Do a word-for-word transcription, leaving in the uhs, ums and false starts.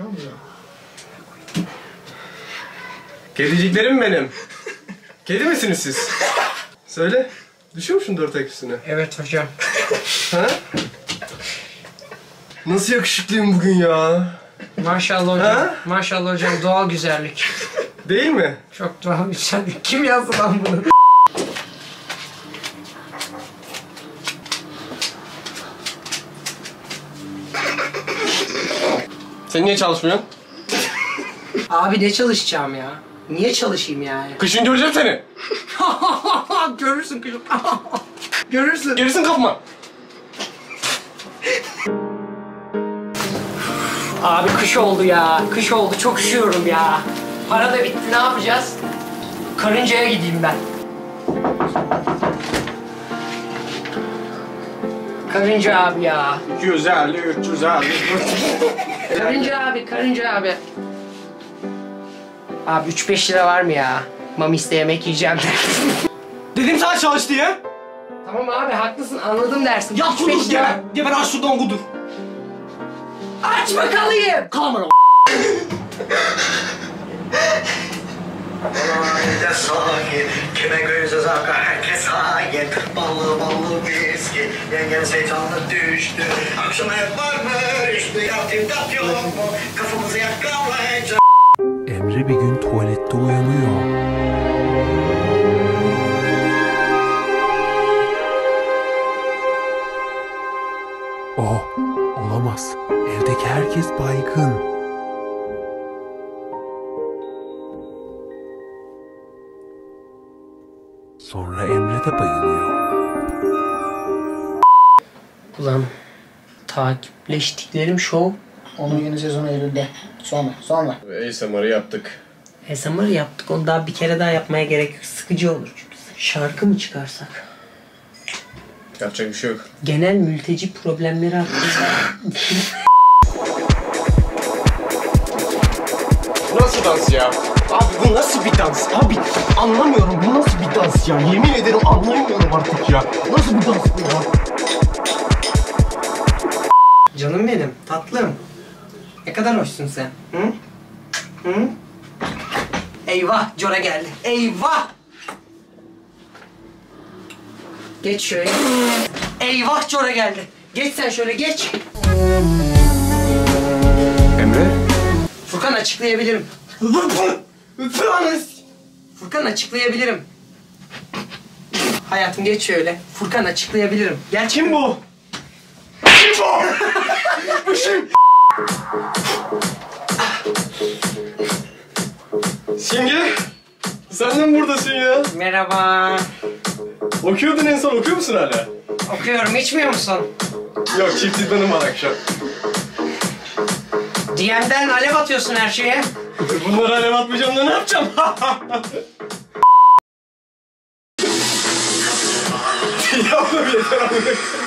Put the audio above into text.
akşam ya. Kediciklerim benim. Kedi misiniz siz? Söyle. Düşüyor musun dört ayak üstüne? Evet hocam. Ha? Nasıl yakışıklıyım bugün ya? Maşallah hocam. Ha? Maşallah hocam, doğal güzellik. Değil mi? Çok doğal güzellik. Kim yazdı lan bunu? Sen niye çalışmıyorsun? Abi ne çalışacağım ya? Niye çalışayım yani? Kışın göreceğim seni. Görürsün kışın. Görürsün. Görürsün kapma. Abi kış oldu ya. Kış oldu. Çok üşüyorum ya. Para da bitti. Ne yapacağız? Karıncaya gideyim ben. Karınca abi ya. Güzel, güzel. Karınca abi, karınca abi. Abi üç beş lira var mı ya? Mamis'te yemek yiyeceğim dersin. Dedim sana çalış diye. Tamam abi haklısın, anladım dersin. Yap kudur geber, geber aç şuradan kudur. Açma kalayım. Kalma lan. Allah'a sahip, kime göze zaka herkes sahip. Ballı ballı viski, yengen şeytanlık düştü. Akşam hep var mı rüştü, yaptım tat yok mu? Kafamızı yakalayacak. Emre bir gün tuvalette uyanıyor. Oh, olamaz. Evdeki herkes baygın. Sonra Emre de bayılıyor. Ulan takipleştiklerim şov. Onun yeni sezonu Eylül'de. Sonra, sonra. A S M R'ı yaptık. A S M R'ı yaptık. Onu daha bir kere daha yapmaya gerek yok. Sıkıcı olur çünkü. Şarkı mı çıkarsak? Yapacak bir şey yok. Genel mülteci problemleri hakkında. Nasıl dans ya? Abi bu nasıl bir dans? Abi anlamıyorum. Bu nasıl bir dans ya? Yemin ederim anlamıyorum artık ya. Nasıl bir dans bu ya? Canım benim, tatlım. Ne kadar hoşsun sen, hı? Hı? Eyvah, Cora geldi. Eyvah! Geç şöyle. Eyvah, Cora geldi. Geç sen şöyle, geç. Emre? Furkan açıklayabilirim. Furkan açıklayabilirim. Hayatım geç şöyle. Furkan açıklayabilirim. Gel. Kim bu? Kim bu? Bu şey... Simge, sen de mi buradasın ya? Merhaba. Okuyordun en son, okuyor musun hala? Okuyorum, içmiyor musun? Yok, çift idmanım var akşam. D M'den alev atıyorsun her şeye. Bunları alev atmayacağım da ne yapacağım? Yapma bile,